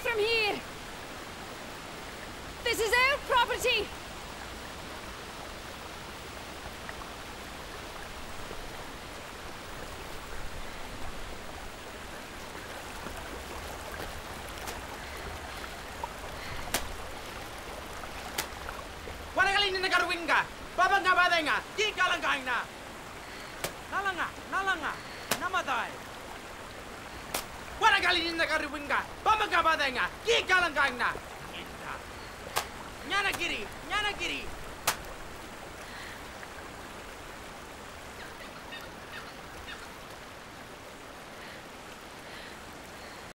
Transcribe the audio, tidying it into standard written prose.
from here! This is our property! Yanagiri!